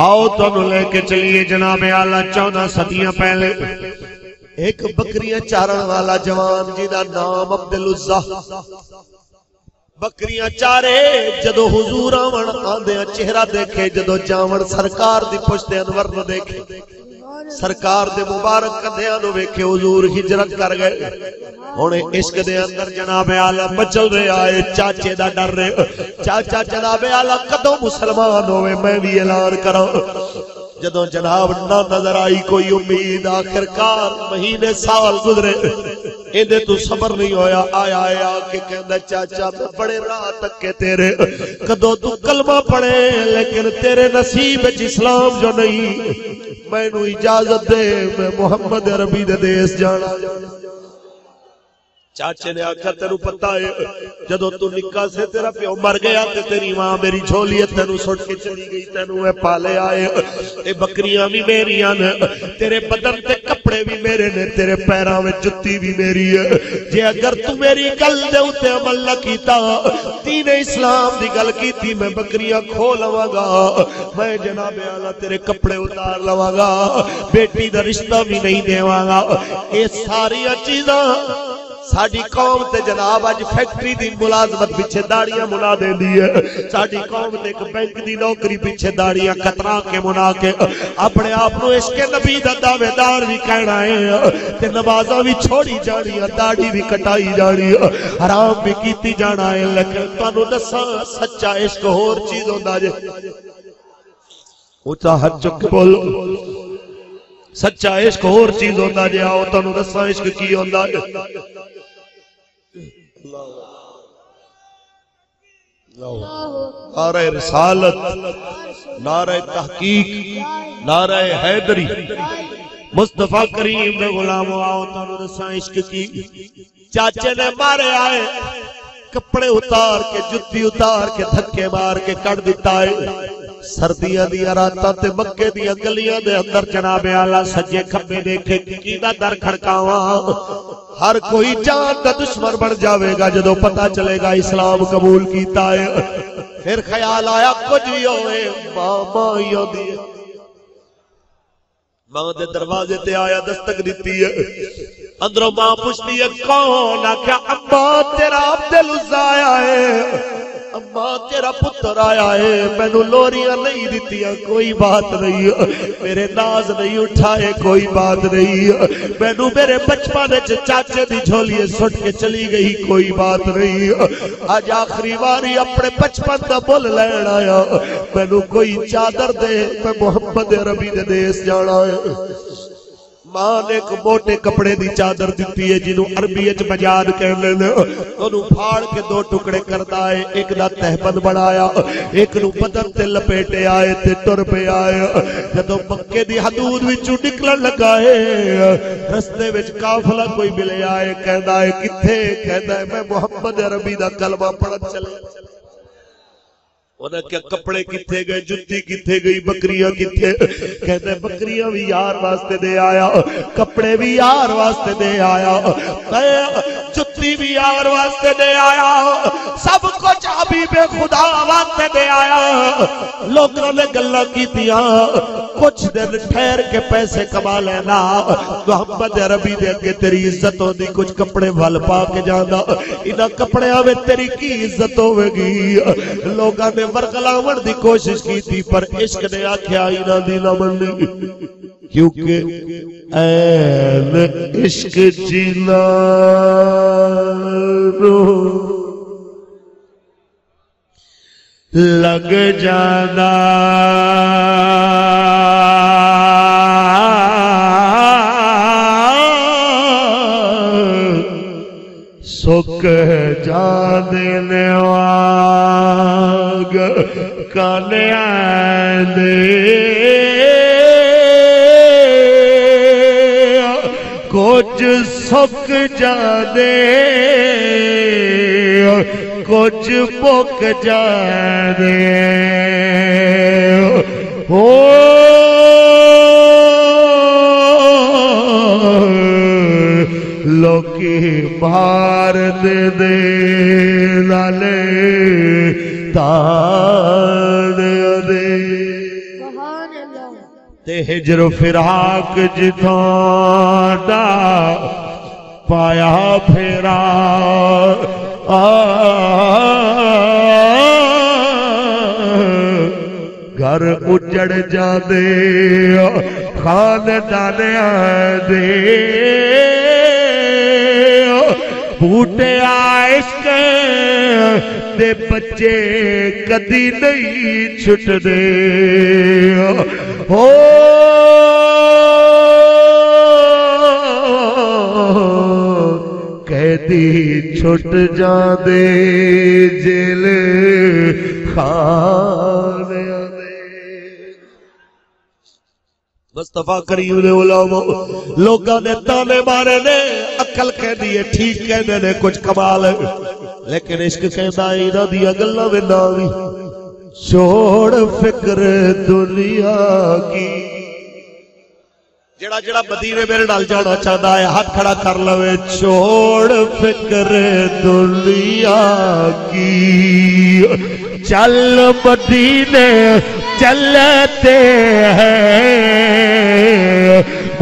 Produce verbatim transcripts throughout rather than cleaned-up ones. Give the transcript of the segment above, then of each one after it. आओ तुम लेके चलिए जनाबे आला चौदह सदियां पहले एक बकरियां चारण वाला जवान जिदा नाम अब्दुल उज़्ज़ा बकरियां चारे जदों हुजूर आवन आंदियां चेहरा देखे जदों जावन सरकार दी पुश्त अनवर देखे सरकार दे मुबारक कंधियां नूं वेखे हुजूर हिजरत कर गए। हुण इश्क दे अंदर जनाबे आला मचल रहा है, चाचे दा डर रहा है, चाचा जनाबे आला कदों मुसलमान होवे मैं भी ऐलान करां। जदों जनाब ना नजर आई कोई उम्मीद, आखिरकार महीने साल गुजरे, इहदे तू सबर नहीं होया, आया आया के कहंदा चाचा मैं बड़े राह तके तेरे, कदों तू कलमा पढ़े लेकिन तेरे नसीब विच इस्लाम जो नहीं, मैनू इजाजत दे मैं मुहम्मद अरबी दे देश जाना। चाचे ने आखिया तेन पता है जदों तू निका से तेरा प्यो मर गया ते तेरी मां मेरी झोली तेनू सुट के चली गई, तेनू मैं पाले आए, ए बकरियां भी मेरियां ने, तेरे बदन ते कपड़े भी मेरे ने, तेरे पैरां में जुत्ती भी मेरी है, जे अगर तू मेरी गल दे उत्ते अमल ना कीता, दीन इस्लाम दी गल कीती, मैं बकरियां खो लवांगा, मैं जनाबे आला तेरे कपड़े उतार लवांगा, बेटी दा रिश्ता भी नहीं देवांगा। ये सारियां चीजां साडी कौम ते जनाब अज फैक्ट्री दी मुलाजमत पिछे दाड़ियां मुना देंदी है, साडी कौम ते एक बैंक दी नौकरी पिछे दाड़ियां कतरा के मुना के अपने आप नूं इसके नबी दा दावेदार भी कहना है ते नमाज़ां भी छोड़ी जाणियां, दाढ़ी भी कटाई जाणी, हराम भी कीती जाना है। लेकिन तुहानूं दसां सच्चा इश्क होर चीज होंदा जे, उच्चा हाथ चुक के बोलो सच्चा इश्क होर चीज होंदा जे। आओ तुहानूं दसां इश्क की होंदा है। नारे रिसालत, नारे तहकीक, नारे हैदरी, मुस्तफा करीम ने गुलामो आओ तुहानूं दसां इश्क की। चाचे ने मारे आए कपड़े उतार के, जुत्ती उतार के, धक्के मार के कट दिता है। सर्दियां दियां रातां ते मक्के दियां गलियां दे अंदर जनाबे आला सज्जे खब्बे देखे किदा दर खड़कावां, हर कोई जान दा दुश्मन बन जावेगा जदों पता चलेगा इस्लाम कबूल कीता है। फिर ख्याल आया कुछ भी होवे मामा ही आंदी है, मां दे दरवाजे ते आया दस्तक दिती है, अंदरों मां पुछदी है कौन, आख्या अब्बा तेरा अब्दुल उज़्ज़ा आया है, अम्मा तेरा पुत्र आया है, मैनू लोरियां नहीं दितियां, कोई बात नहीं, मेरे नाज नहीं उठाए, कोई बात नहीं, मैनू मेरे बचपन च चाचे दी झोली सुट के चली गई, कोई बात नहीं, अज आखिरी वारी अपने बचपन दा भुल लैण आया, मैनू कोई चादर दे, मैं मुहम्मद अरबी दे देश जाना है। मां ने एक मोटे कपड़े की चादर दिती है जिन्हों अरबी च मजान कहते हैं, ओनू फाड़ के दो टुकड़े करता है, एक दा तहबंद बनाया, एक नू बदन ते लपेटे आए ते तुर पे आए। जदों मक्के दी हदूद विचों निकलन लगा है रस्ते विच काफिला कोई मिले आए, कहता है किथे, कहता है मैं मुहम्मद अरबी दा कलमा पढ़न चला। उन्हें क्या कपड़े किथे गए, जुत्ती किथे गई, बकरियां किथे, कहते बकरियां भी यार वास्ते दे आया, कपड़े भी यार वास्ते दे आया, जुत्ती भी यार वास्ते दे आया, सब कुछ हबीबे खुदा वास्ते दे आया। लोगों ने गल्लां कीतियां, कुछ दिन ठहर के पैसे कमा लेना, मुहम्मद अरबी दे अगे तेरी इज्जत होंदी, कुछ कपड़े वल पा के जांदा, इन्हां कपड़ियां विच तेरी की इज्जत होवेगी। लोगों ने वरगलावण की कोशिश की थी पर इश्क ने आख्या इना दी ना बनी, क्योंकि ऐन इश्क जीना लग जाना सुख जाने वाग काले कुछ सुख जाने कुछ भुख जाने हो लोकी भारत दे नाले तान दे। ते हिजर फिराक जिथों दा पाया फेरा घर उजड़ जाते खानदान दे बूटे आश्क दे बच्चे कदी नहीं छुटदे हो कैदी छुट जाते जेल खाने मुस्तफा करीम ने उलामा लोगों ने ताने मारे ने अकल कह दी है ठीक कहने ने कुछ कमाल लेकिन इश्क कहता है इन्हां दी गल्लां विना भी छोड़ फिक्र दुनिया की जेड़ा जेड़ा मदीने मेरे नाल जाना चाहता है हाथ खड़ा कर लवे छोड़ फिक्र दुनिया की चल मदीने चलते हैं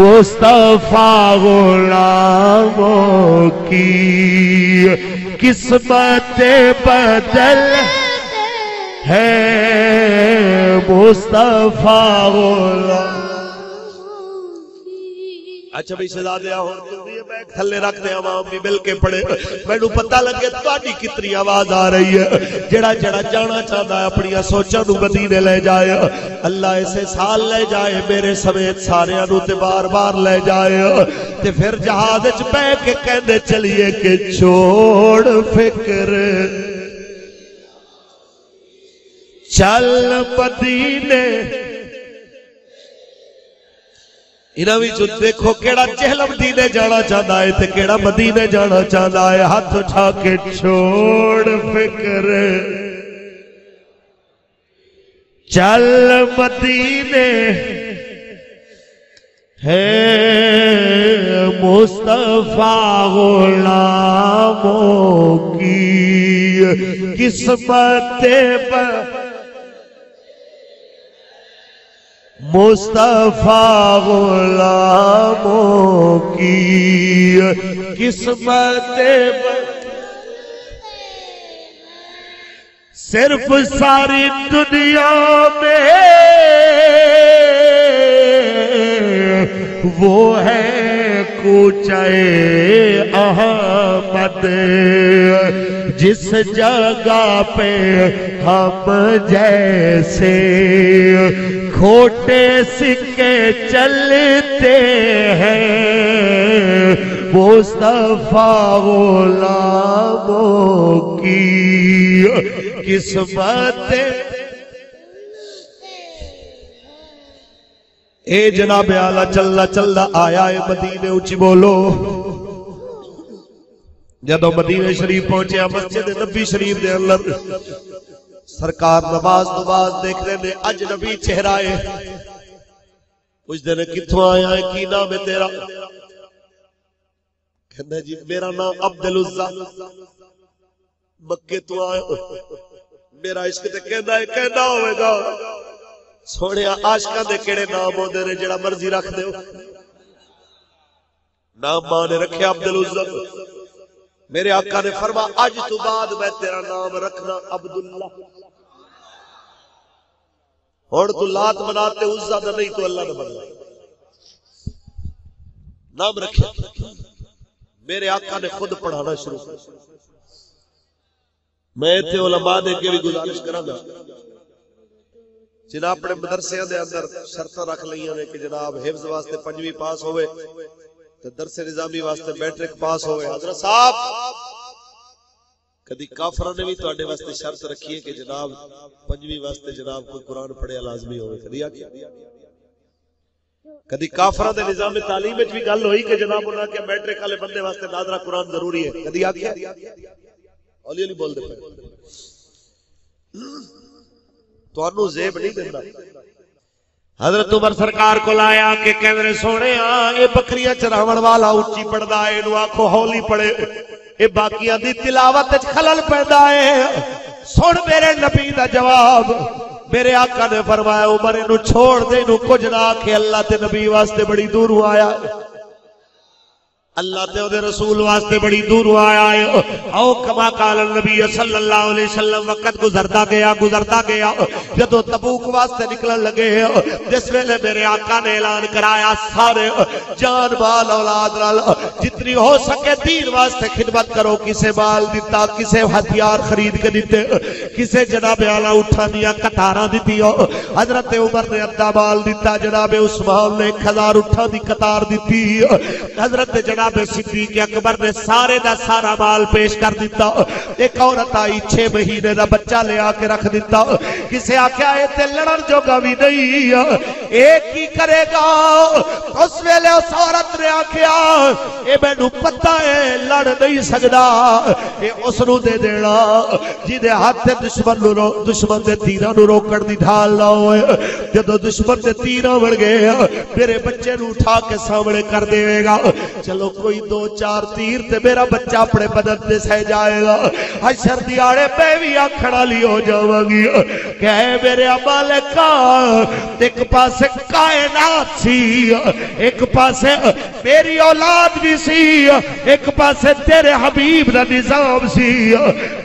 मुस्तफा गुलामों की किस्मत बदल है मुस्तफा गुलाम। अच्छा भाई शहजादे हो बैग थले रख दे आवाम भी मिल के पड़े मैनू पता लगे तुहाडी कितनी आवाज आ रही है जेड़ा जेड़ा जाना चाहता है अपनी सोचां नू मदीने ले जाए अल्लाह इसे साल ले जाए मेरे समेत सारियां नू ते बार बार ले जाए ते फिर जहाज च बह के कहंदे चलिए कि छोड़ फिक्र चल मदीने इना भी जो देखो केड़ा चहल मदीने जाना चाहता है ते केड़ा मदीने जाना चाहता है हाथ उठा के छोड़ फिक्र चल मदीने है मुस्तफा गुलामों की किस्मत पर मुस्तफा गुलामों की किस्मत सिर्फ सारी दुनिया में वो है कूचे अहमद जिस जगह पे हम जैसे खोटे सिक्के चलते हैं मुस्तफा गुलामों की किस्मत ए जनाब आला चलना चलना आया है मदीने उच्ची बोलो जदों मदीने शरीफ पहुंचे मस्जिद नबी शरीफ दे अंदर सरकार नमाज नमाज देख रहे अज नबी चेहरा है पूछते ने कित्थों आया है की नाम है तेरा कहंदा जी मेरा नाम अब्दुल उज़्ज़ा मक्के तो आया मेरा इश्क ते कहंदा है कहना होगा सोने आशका दे केड़े नाम होंदे ने जेड़ा मर्जी रख दे नाम मां ने रखिया अब्दुल उज़्ज़ा मेरे आका ने फरमा अज तो बाद मैं तेरा नाम रखना अब्दुल्ला और तू लात मनाते उज़्ज़ा दा नहीं तो अल्लाह दा बदला नाम रखिया मेरे आका ने खुद पढ़ाना शुरू किया मैं इतने उलमा दे के भी गुजारिश करांगा जिन्हें अपने मदरसियां दे अंदर शर्तां रख लईयां ने कि जनाब हिफ्ज वास्ते पंजवीं पास होवे दरसे निजामी वास्ते मैट्रिक पास हो हजरत साहब कदी काफरा ने भी तुहाडे वास्ते शर्त रखी है कि जनाब पंजवीं वास्ते जनाब को कुरान पढ़िया लाजमी होवे कदी आखिया कदी काफरा दे निजाम तालीम विच भी गल होई कि जनाब उन्हां के मैट्रिक वाले बंदे वास्ते नादरा कुरान जरूरी है कदी आखिया हौली हौली बोल दे तुहानू जेब नहीं दिंदा हजरत उमर सरकार को लाया के कैमरे सोने ये बकरियां चरावण वाला उच्ची पढ़ता है इनू आखो हौली पढ़े ये बाकियां दी तिलावत खलल पैदा है सुन मेरे नबी दा जवाब मेरे आका ने फरमाया उमर इनू छोड़ दे, इनू कुछ ना आखे, अल्लाह ते नबी वास्ते बड़ी दूरों आया, अल्लाह ते ओदे रसूल वास्ते बड़ी दूरों आया है। आओ कमा काल नबी सल्लल्लाहु अलैहि वसल्लम वक्त गुजरता गया गुजरता गया जदों तबूक वास्ते निकलन लगे जिस वेले मेरे आका ने ऐलान कराया सारे जान माल औलाद नाल जितनी हो सके दीन वास्ते खिदमत करो, किसे माल दिता, किसे हथियार खरीद के दिते, किसे जनाबे आला उठानिया कतारां दितियां। हजरत उमर ने अद्धा माल दिता, जनाबे उस्मान ने एक हज़ार उठां दी कतार दिती, हजरत जनाबे सिद्दीक अकबर ने सारे दा सारा माल पेश कर दिता। एक औरत आई छे महीने दा बच्चा ले आके रख दिता, किसे आख्या ए ते लड़न जोगा भी नहीं, ए की करेगा। उस वेले उस औरत ने आख्या ए मैनू पता है लड़ नहीं सकदा, ए उसनू दे देना जिदे हाथ ते दुश्मन नू दुश्मन दे तीरां नू रोकण दी ढाल ना होए। जदों दुश्मन दे तीरां वड़ गए मेरे बच्चे नू उठा के सामने कर देवेगा, चलो कोई दो चार तीर ते मेरा बच्चा अपने बदन ते सह जाएगा, हशर दिहाड़े पे भी आखड़ा ली हो जावांगी। कह मेरे मालिका एक पासे कायनात सी, एक पासे मेरी औलाद भी सी, एक पासे तेरे हबीब दा निजाम सी,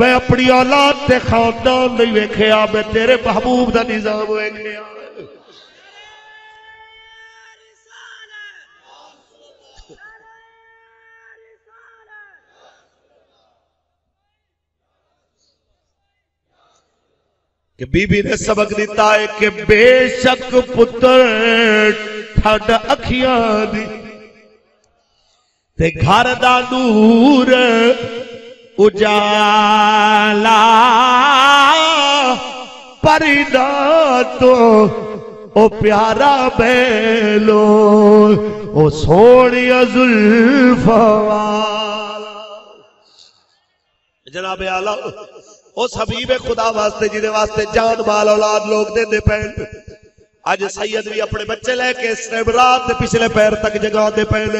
मैं अपनी औलाद ते खानदान नहीं वेखिया, मैं तेरे महबूब दा निजाम वेखिया। कि बीबी ने सबक दिता है कि बेशक पुत्र ठंड अखियां दी ते घर दा नूर उजाला परिदा तो ओ प्यारा बेलो ओ सोनिया जुल्फा। जनाबे आला उस हबीबे खुदा वास्ते जिदे वास्ते जान माल औलाद लोग देंदे पैन, अज सैयद भी अपने बच्चे लेके रात पिछले पैर तक जगाते पैन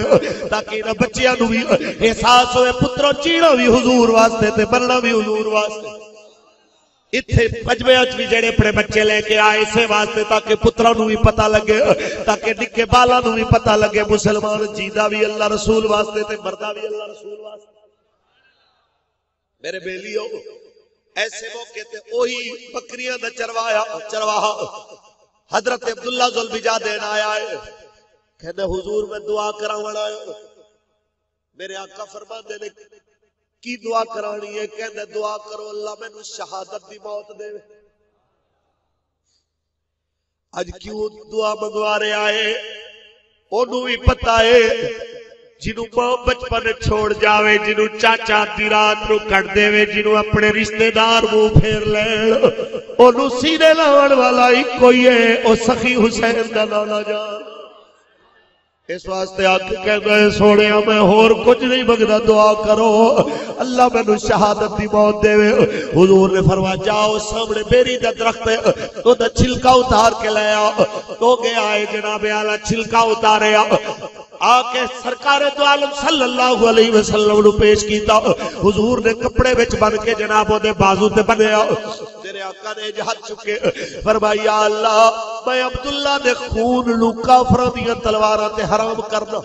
ताकि इन्हां बच्चियां नूं भी एहसास होए पुत्रों जीना भी हुजूर वास्ते ते मरना भी हुजूर वास्ते। इत्थे पंजवें च भी जिहड़े अपने बच्चे लेके आए इसे वास्ते ताकि पुत्रां नूं भी पता लगे, ताकि निक्के बालां नूं भी पता लगे मुसलमान जीदा भी अल्लाह रसूल वास्ते ते मरदा भी अल्लाह रसूल वास्ते। मेरे बेलियो ऐसे मौके ते ओही बकरियां दा चरवाया चरवाहा हजरत अब्दुल्ला ज़ुल्बिजा देन आया है, कहने हुजूर मैं दुआ करावण आया। मेरे आका फरमांदे ने की दुआ करानी है, कहने दुआ करो अल्लाह मैनू शहादत दी मौत दे। अज क्यों दुआ मंगवा रहे आए, ओनू भी पता है जिन्हों मां बचपन छोड़ जावे, जिन्हों चाचा दी रात नू कट देवे, जिन्हों अपने रिश्तेदार मुंह फेर लैण, ओनू सीने लाउण वाला इक्को ही है, ओ सखी हुसैन दा नाना जान। इस वास्ते आख कहदा है सोहणिया मैं होर कुछ नहीं मंगदा, दुआ करो अल्लाह मैनू शहादत दी मौत देवे। हुजूर ने फरमाया जाओ सामने बेरी दा दरख्त है ओदा छिलका उतार के ले आओ, तो गया है जनाबे आला छिलका उतारया आके सरकारे दो आलम सल्लल्लाहु अलैहि वसल्लम नू पेश कीता। हुजूर ने कपड़े विच बन के जनाब ओदे बाजू ते बन्या, तेरे आका ने जहद चुके फरमाया अल्लाह मैं अब्दुल्ला दे खून नू काफरां दीयां तलवारां ते हराम करदा।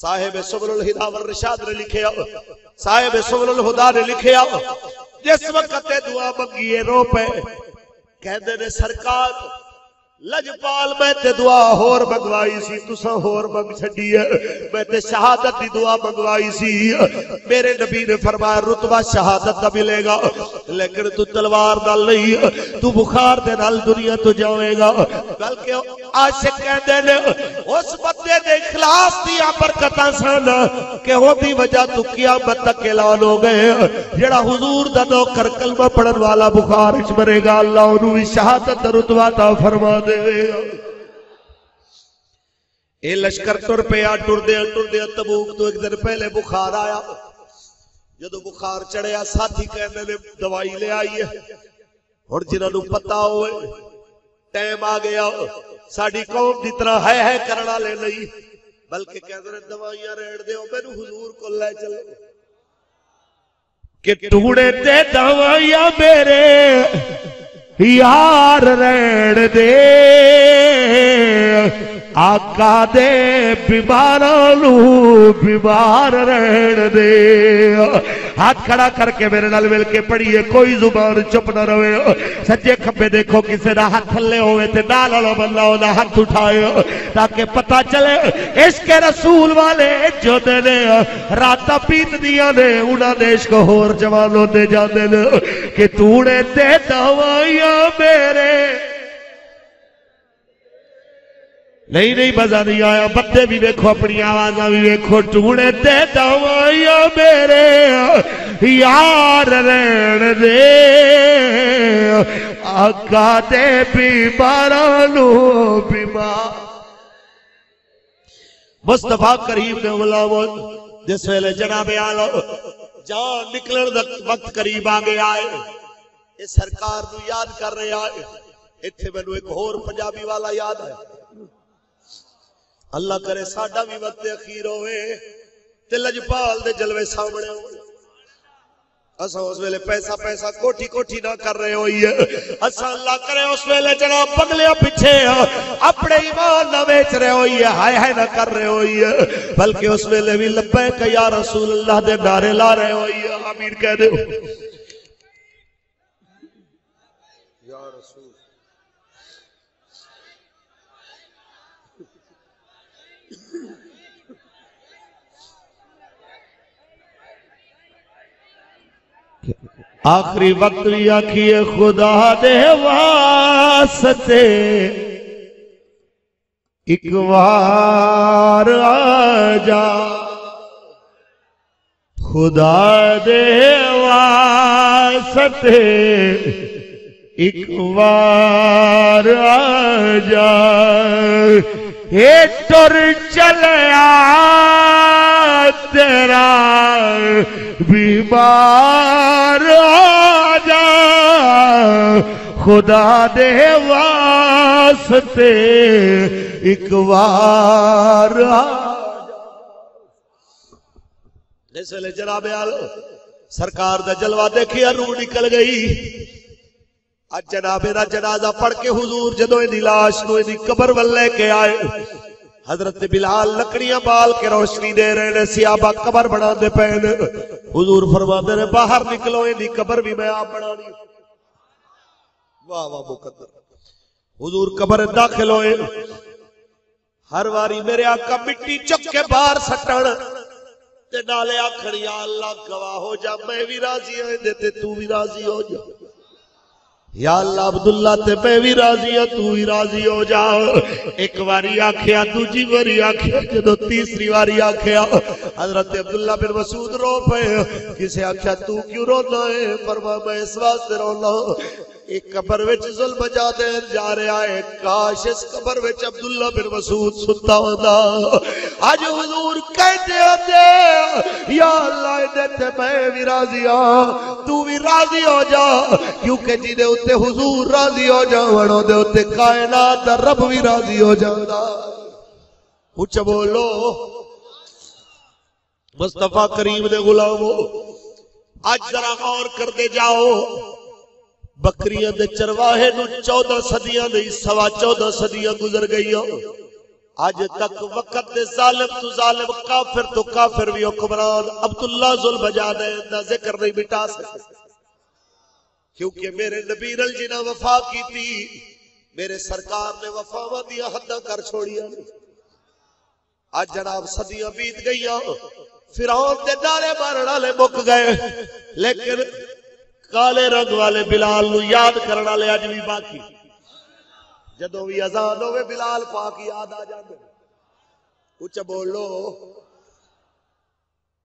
साहिब सुबुल हिदा वर रिशाद ने लिखया, साहिब सुबुल हुदा ने लिखया जिस वक्त दुआ मंगी रो पे कहंदे ने सरकार लजपाल मैं ते दुआ होर मंगवाई सी, तुसा होर मंग छड़ी है, मैं ते शहादत दी दुआ मंगवाई सी। मेरे नबी ने फरमाया रुतबा शहादत दा मिलेगा लेकिन तू तलवार नाल नहीं, तू बुखार दे नाल दुनिया तो जावेगा। बल्कि आशिक कहंदे ने उस बंदे दे इखलास दी बरकतां सन कि ओदी वजह तू कियामत तक ऐलान हो गए। जेड़ा हुजूर दा नौकर कलमा पढ़न वाला बुखार विच मरेगा अल्लाह ओनू भी शहादत दा रुतबा ता फरमाए। ए लश्कर तुर पिया टुरदे टुरदे तबूक तो एक दिन पहले बुखार आया, जदों बुखार चढ़िया साथी कहंदे ने दवाई ले आई है। हुण जिन्हां नूं पता होए टाइम आ गया साडी कौम दी तरह है है करन वाले नहीं, बल्कि कहंदे ने दवाइयां रेड़ दिओ मैनूं हुजूर कोल लै चलो। के टूड़े ते दवाइया मेरे यार रहन दे, आका दे बीमारों नू बीमार रहन दे। हाथ खड़ा करके मेरे नाल मिल के पढ़िए, कोई जुबान चुप ना रहे। सज्जे खब्बे देखो, किसी का हाथ थल्ले होवे ते नाल वाला बंदा ओदा हाथ उठाए ताकि पता चले इश्क रसूल वाले जो ने रात बीतदियां ने उन्हां दे इश्क होर जवान होते जाते ने कि तूने ते दवाइयां मेरे। नहीं नहीं मजा नहीं आया। बंदे भी देखो, अपनी आवाजा भी देखो, टूड़े ते दवाइया मेरे यार रहन दे, आका दे बीमारां नू बीमार। मुस्तफा करीब ने बुलावो, जिस वेले जनाबे आलो जान निकलण दा वक्त करीब आ गया है, ये सरकार नू याद कर रहे आए। इत्थे मैनू एक होर पंजाबी वाला याद है, अल्लाह करे साडा भी वक्त अखीर होवे ते लजपाल दे जलवे सामने होवे। असा उस वेले पैसा पैसा कोठी कोठी ना कर रहे होइए, असा अल्लाह करे उस वेले जना पगलिया पिछे अपने ईमान ना बेच रहे होइए, हाय हाय ना कर रहे होइए, बल्कि उस वेले भी लब्बैक या रसूल अल्लाह दे नारे ला रहे होइए। आमीन कह दे या रसूल। आखिरी वक्त भी आखिए खुदा दे वास्ते एक बार आजा, खुदा दे वास्ते एक बार आजा, ये तुर चलया तेरा बीमार आजा, खुदा दे वास्ते एक बार आजा। इस वेले जनाबे आलो सरकार दा जलवा देखिया, रूह निकल गई। आज जनाबे दा जनाजा पढ़ के हुजूर जदों इहदी लाश नूं इहदी कबर वल लेके आए, हजरत बिलाल लकड़ियां बाल के रोशनी दे रहे ने, सियाबा कबर बनाते पे। हुजूर फरमाते ने बाहर निकलो, इहदी कबर भी मैं आप बनानी। वाह वाह मुकद्दर। हुजूर कबर दाखिल होए, हर वारी मेरे आका मिट्टी चुक के बाहर सटण ते नाले आखण या अल्लाह गवाह हो जा, मैं भी राजी होए दे ते तू भी राजी हो जा, या अल्लाह अब्दुल्ला ते मैं भी राजी हां तू भी राजी हो जा। एक बारी आखिया, दूजी बारी आखिया, जदों तीसरी बारी आखिया हजरत अब्दुल्ला बिन मसूद रो पे। किसे आखिया तू क्यों रोना है? फरमाया मैं इस वास्ते रोना, एक कबर विच जुल्म जाते जा रहा है, काश इस कबर विच अब्दुल्ला बिन मसूद सुता होंदा। अज हुजूर कहते होते या अल्लाह इहदे ते मैं भी राजी हां तू भी राजी हो जा, क्योंकि जिहदे ते हुजूर राजी हो जावणो दे उते कायनात रब भी राजी हो जांदा। उच्च बोलो मुस्तफा करीम दे गुलामो। आज जरा गौर करदे जाओ, बकरियां दे चरवाहे नूं चौदह सदियां नहीं सवा चौदह सदियां गुजर गईयां, अज तक वक्त दे जालिम तो जालिम, काफिर तो काफिर भी हुक्मरान अब्दुल्ला ज़ुल्मजादे दा जिक्र नहीं मिटा सके, क्योंकि मेरे नबी नाल जिन्हां वफा की थी, मेरे सरकार ने वफावां दियां हद्दां कर छोड़ियां। अज जनाब सदियां बीत गईयां, फिरौन दे डाले मारन वाले मुक गए, लेकिन काले रंग वाले बिलाल नूं याद करन वाले अज भी बाकी। जदों भी अज़ान होवे बिलाल पाक याद आ जांदे। उच्च बोलो।